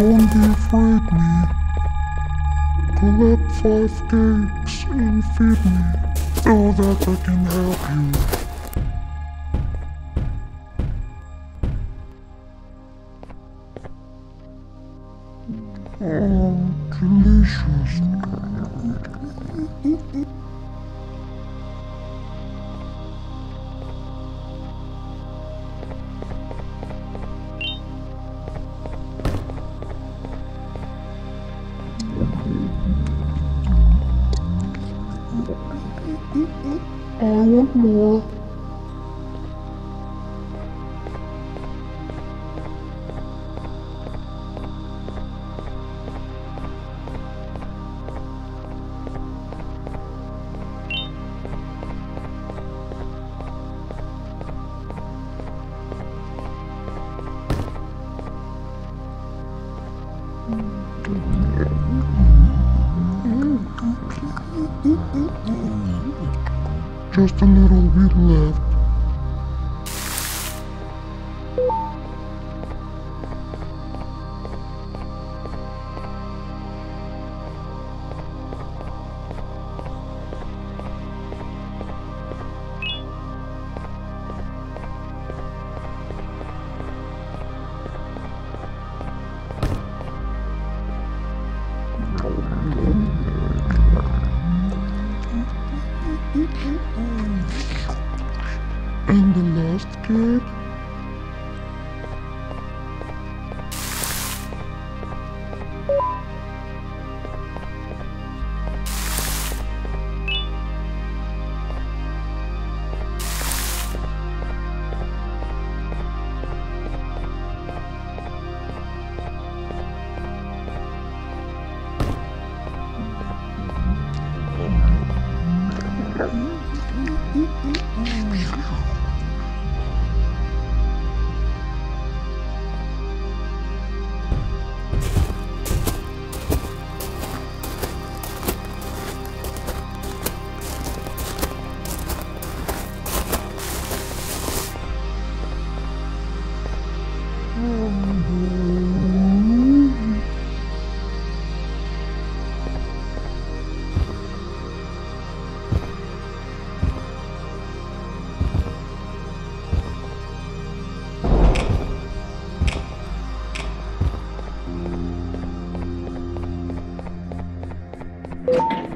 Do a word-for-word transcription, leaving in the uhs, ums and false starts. don't have with me. Pull up five gigs and feed me so that I can help you. Oh, delicious. I want more. Just a little bit left. And the last kid? Okay.